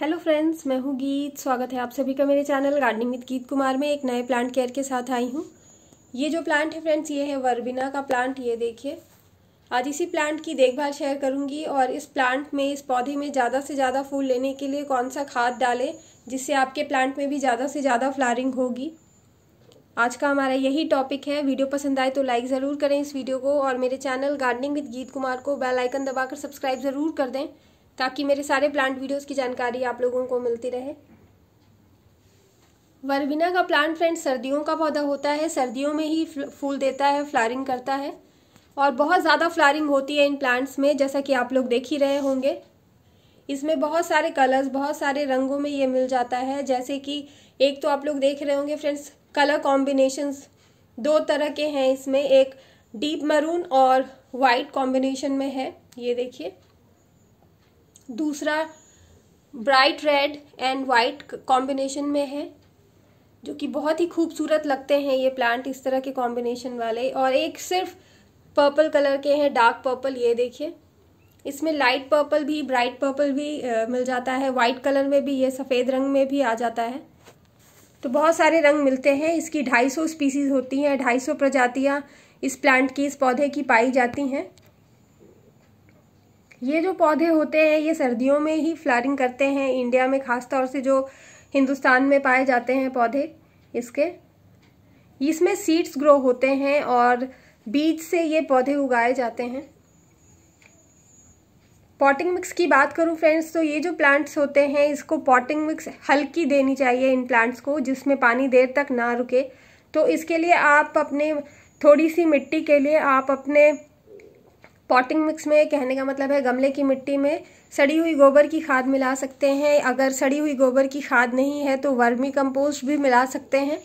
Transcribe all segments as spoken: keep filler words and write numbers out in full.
Hello friends, मैं हूँ गीत। स्वागत है आप सभी का मेरे चैनल गार्डनिंग विद गीत कुमार में। एक नए प्लांट केयर के साथ आई हूँ। ये जो प्लांट है फ्रेंड्स, ये है वर्बिना का प्लांट। ये देखिए, आज इसी प्लांट की देखभाल शेयर करूँगी और इस प्लांट में, इस पौधे में ज़्यादा से ज़्यादा फूल लेने के लिए कौन सा खाद डालें जिससे आपके प्लांट में भी ज़्यादा से ज़्यादा फ्लावरिंग होगी। आज का हमारा यही टॉपिक है। वीडियो पसंद आए तो लाइक ज़रूर करें इस वीडियो को और मेरे चैनल गार्डनिंग विद गीत कुमार को बेल आइकन दबाकर सब्सक्राइब ज़रूर कर दें ताकि मेरे सारे प्लांट वीडियोस की जानकारी आप लोगों को मिलती रहे। वर्बिना का प्लांट फ्रेंड्स सर्दियों का पौधा होता है, सर्दियों में ही फूल देता है, फ्लावरिंग करता है और बहुत ज़्यादा फ्लावरिंग होती है इन प्लांट्स में, जैसा कि आप लोग देख ही रहे होंगे। इसमें बहुत सारे कलर्स, बहुत सारे रंगों में ये मिल जाता है। जैसे कि एक तो आप लोग देख रहे होंगे फ्रेंड्स, कलर कॉम्बिनेशंस दो तरह के हैं इसमें, एक डीप मरून और वाइट कॉम्बिनेशन में है, ये देखिए। दूसरा bright red and white combination में है, जो कि बहुत ही खूबसूरत लगते हैं ये प्लांट इस तरह के कॉम्बिनेशन वाले। और एक सिर्फ पर्पल कलर के हैं, डार्क पर्पल, ये देखिए। इसमें लाइट पर्पल भी, ब्राइट पर्पल भी आ, मिल जाता है, वाइट कलर में भी, ये सफ़ेद रंग में भी आ जाता है। तो बहुत सारे रंग मिलते हैं। इसकी ढाई सौ स्पीसीज होती हैं, ढाई सौ प्रजातियाँ इस प्लांट की, इस पौधे की पाई जाती हैं। ये जो पौधे होते हैं ये सर्दियों में ही फ्लावरिंग करते हैं, इंडिया में खास तौर से जो हिंदुस्तान में पाए जाते हैं पौधे इसके। इसमें सीड्स ग्रो होते हैं और बीज से ये पौधे उगाए जाते हैं। पॉटिंग मिक्स की बात करूं फ्रेंड्स, तो ये जो प्लांट्स होते हैं इसको पॉटिंग मिक्स हल्की देनी चाहिए इन प्लांट्स को, जिसमें पानी देर तक ना रुके। तो इसके लिए आप अपने थोड़ी सी मिट्टी के लिए आप अपने पॉटिंग मिक्स में, कहने का मतलब है गमले की मिट्टी में, सड़ी हुई गोबर की खाद मिला सकते हैं। अगर सड़ी हुई गोबर की खाद नहीं है तो वर्मी कंपोस्ट भी मिला सकते हैं।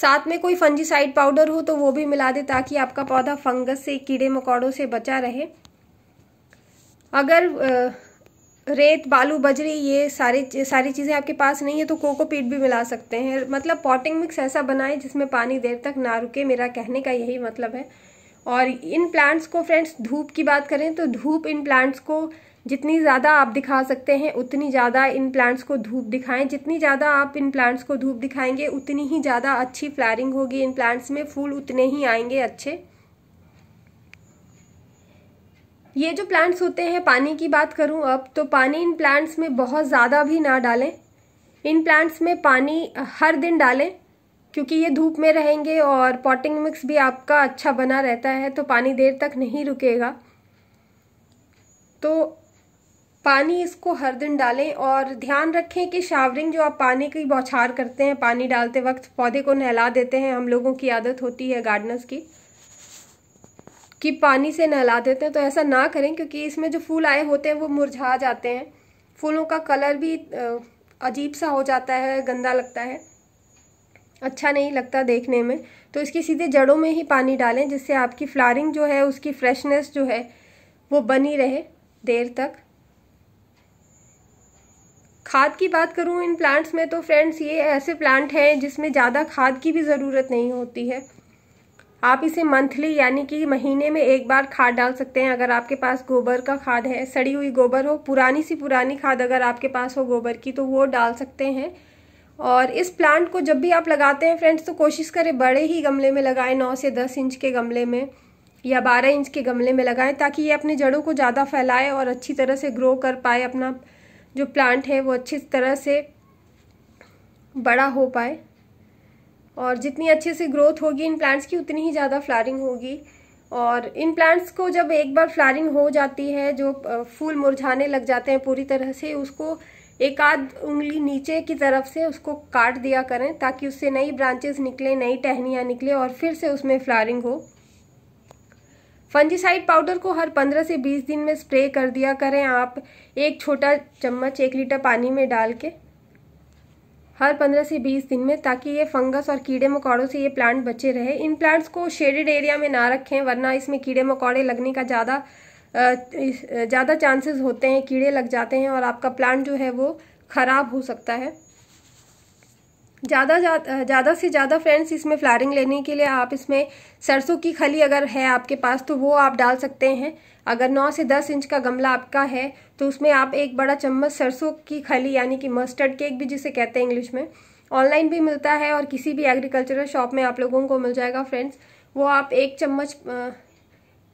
साथ में कोई फंजीसाइड पाउडर हो तो वो भी मिला दे ताकि आपका पौधा फंगस से, कीड़े मकोड़ों से बचा रहे। अगर रेत, बालू, बजरी ये सारे सारी चीज़ें आपके पास नहीं है तो कोकोपीट भी मिला सकते हैं। मतलब पॉटिंग मिक्स ऐसा बनाएं जिसमें पानी देर तक ना रुके, मेरा कहने का यही मतलब है। और इन प्लांट्स को फ्रेंड्स, धूप की बात करें तो धूप इन प्लांट्स को जितनी ज़्यादा आप दिखा सकते हैं उतनी ज़्यादा इन प्लांट्स को धूप दिखाएं। जितनी ज़्यादा आप इन प्लांट्स को धूप दिखाएंगे उतनी ही ज़्यादा अच्छी फ्लावरिंग होगी इन प्लांट्स में, फूल उतने ही आएंगे अच्छे। ये जो प्लांट्स होते हैं, पानी की बात करूं अब, तो पानी इन प्लांट्स में बहुत ज़्यादा भी ना डालें। इन प्लांट्स में पानी हर दिन डालें क्योंकि ये धूप में रहेंगे और पॉटिंग मिक्स भी आपका अच्छा बना रहता है तो पानी देर तक नहीं रुकेगा। तो पानी इसको हर दिन डालें और ध्यान रखें कि शावरिंग, जो आप पानी की बौछार करते हैं, पानी डालते वक्त पौधे को नहला देते हैं, हम लोगों की आदत होती है गार्डनर्स की कि पानी से नहला देते हैं, तो ऐसा ना करें क्योंकि इसमें जो फूल आए होते हैं वो मुरझा जाते हैं। फूलों का कलर भी अजीब सा हो जाता है, गंदा लगता है, अच्छा नहीं लगता देखने में। तो इसकी सीधे जड़ों में ही पानी डालें जिससे आपकी फ्लावरिंग जो है, उसकी फ्रेशनेस जो है वो बनी रहे देर तक। खाद की बात करूं इन प्लांट्स में तो फ्रेंड्स, ये ऐसे प्लांट हैं जिसमें ज़्यादा खाद की भी ज़रूरत नहीं होती है। आप इसे मंथली यानी कि महीने में एक बार खाद डाल सकते हैं। अगर आपके पास गोबर का खाद है, सड़ी हुई गोबर हो, पुरानी सी पुरानी खाद अगर आपके पास हो गोबर की, तो वो डाल सकते हैं। और इस प्लांट को जब भी आप लगाते हैं फ्रेंड्स तो कोशिश करें बड़े ही गमले में लगाएं, नौ से दस इंच के गमले में या बारह इंच के गमले में लगाएं, ताकि ये अपने जड़ों को ज़्यादा फैलाए और अच्छी तरह से ग्रो कर पाए, अपना जो प्लांट है वो अच्छी तरह से बड़ा हो पाए। और जितनी अच्छे से ग्रोथ होगी इन प्लांट्स की उतनी ही ज़्यादा फ्लावरिंग होगी। और इन प्लांट्स को जब एक बार फ्लावरिंग हो जाती है, जो फूल मुरझाने लग जाते हैं पूरी तरह से, उसको एक आध उंगली नीचे की तरफ से उसको काट दिया करें ताकि उससे नई ब्रांचेस निकले, नई टहनियाँ निकले और फिर से उसमें फ्लावरिंग हो। फंजीसाइड पाउडर को हर पंद्रह से बीस दिन में स्प्रे कर दिया करें आप, एक छोटा चम्मच एक लीटर पानी में डाल के, हर पंद्रह से बीस दिन में, ताकि ये फंगस और कीड़े मकोड़ों से ये प्लांट बचे रहे। इन प्लांट्स को शेडेड एरिया में ना रखें वरना इसमें कीड़े मकोड़े लगने का ज़्यादा ज़्यादा चांसेस होते हैं, कीड़े लग जाते हैं और आपका प्लांट जो है वो ख़राब हो सकता है। ज़्यादा ज़्यादा से ज़्यादा फ्रेंड्स इसमें फ्लावरिंग लेने के लिए आप इसमें सरसों की खली अगर है आपके पास तो वो आप डाल सकते हैं। अगर नौ से दस इंच का गमला आपका है तो उसमें आप एक बड़ा चम्मच सरसों की खली यानी कि मस्टर्ड केक भी जिसे कहते हैं इंग्लिश में, ऑनलाइन भी मिलता है और किसी भी एग्रीकल्चरल शॉप में आप लोगों को मिल जाएगा फ्रेंड्स। वो आप एक चम्मच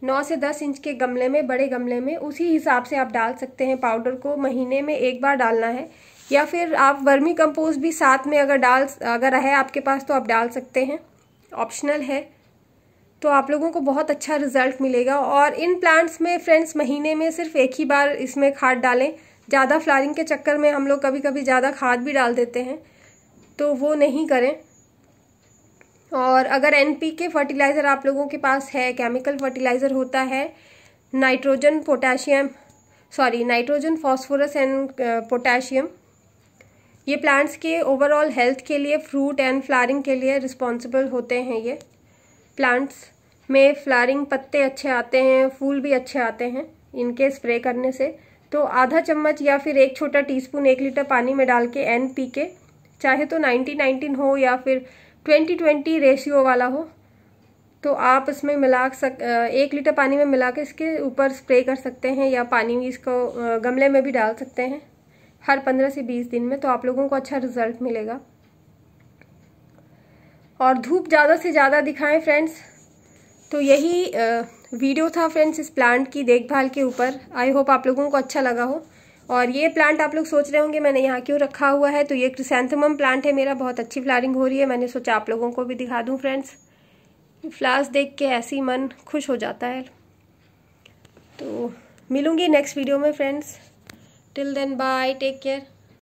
नौ से दस इंच के गमले में, बड़े गमले में, उसी हिसाब से आप डाल सकते हैं। पाउडर को महीने में एक बार डालना है, या फिर आप वर्मी कंपोस्ट भी साथ में अगर डाल अगर है आपके पास तो आप डाल सकते हैं, ऑप्शनल है। तो आप लोगों को बहुत अच्छा रिजल्ट मिलेगा। और इन प्लांट्स में फ्रेंड्स महीने में सिर्फ एक ही बार इसमें खाद डालें। ज़्यादा फ्लावरिंग के चक्कर में हम लोग कभी कभी ज़्यादा खाद भी डाल देते हैं, तो वो नहीं करें। और अगर एन पी के फर्टिलाइज़र आप लोगों के पास है, केमिकल फर्टिलाइज़र होता है nitrogen potassium sorry nitrogen phosphorus and potassium, ये प्लांट्स के ओवरऑल हेल्थ के लिए, फ्रूट एंड फ्लावरिंग के लिए रिस्पॉन्सिबल होते हैं। ये प्लांट्स में फ्लावरिंग, पत्ते अच्छे आते हैं, फूल भी अच्छे आते हैं इनके स्प्रे करने से। तो आधा चम्मच या फिर एक छोटा टीस्पून एक लीटर पानी में डाल के एन पी के, चाहे तो नाइन्टी नाइन्टीन हो या फिर ट्वेंटी ट्वेंटी रेशियो वाला हो, तो आप इसमें मिला सक एक लीटर पानी में मिला के इसके ऊपर स्प्रे कर सकते हैं, या पानी में इसको गमले में भी डाल सकते हैं हर पंद्रह से बीस दिन में। तो आप लोगों को अच्छा रिजल्ट मिलेगा। और धूप ज़्यादा से ज़्यादा दिखाएं फ्रेंड्स। तो यही वीडियो था फ्रेंड्स इस प्लांट की देखभाल के ऊपर। आई होप आप लोगों को अच्छा लगा हो। और ये प्लांट आप लोग सोच रहे होंगे मैंने यहाँ क्यों रखा हुआ है, तो ये क्रिसेंथेमम प्लांट है मेरा, बहुत अच्छी फ्लावरिंग हो रही है, मैंने सोचा आप लोगों को भी दिखा दूँ फ्रेंड्स। फ्लावर्स देख के ऐसे ही मन खुश हो जाता है। तो मिलूँगी नेक्स्ट वीडियो में friends, till then bye, take care.